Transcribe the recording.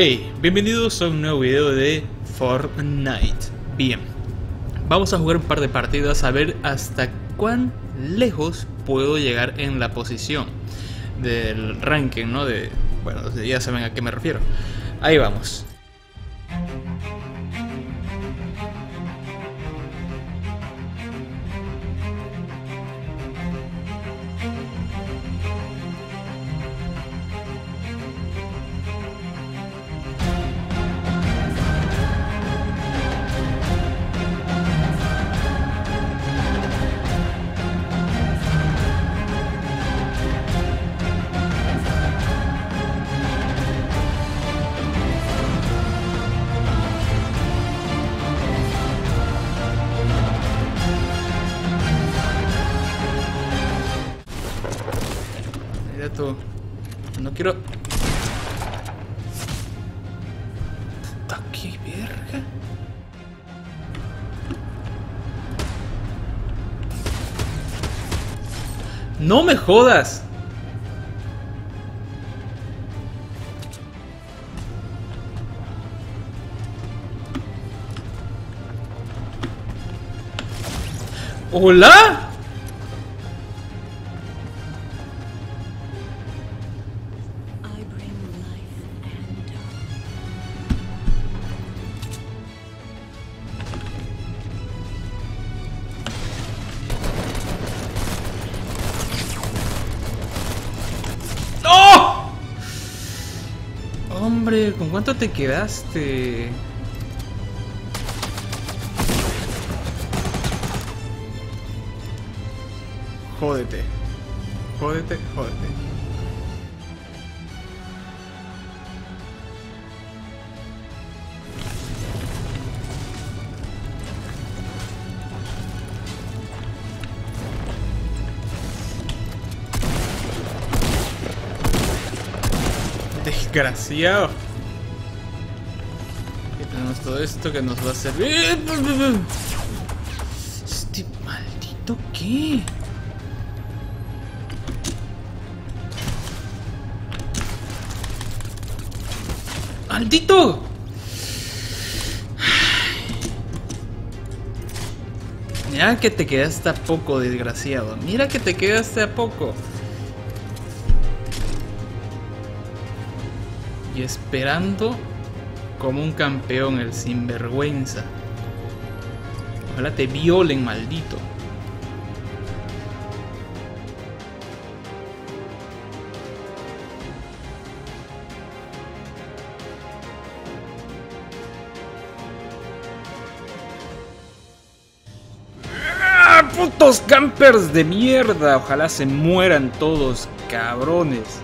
Hey, bienvenidos a un nuevo video de Fortnite. Bien, vamos a jugar un par de partidas a ver hasta cuán lejos puedo llegar en la posición del ranking, ¿no? Bueno, ya saben a qué me refiero. Ahí vamos. No quiero. Puta, qué verga. No me jodas. Hola. Hombre, ¿con cuánto te quedaste? Jódete. Jódete, jódete. Desgraciado. Aquí tenemos todo esto que nos va a servir. Este maldito qué. ¡Maldito! Mira que te quedaste a poco, desgraciado. Mira que te quedaste a poco. Y esperando como un campeón el sinvergüenza. Ojalá te violen, maldito. ¡Ah, putos campers de mierda! Ojalá se mueran todos, cabrones.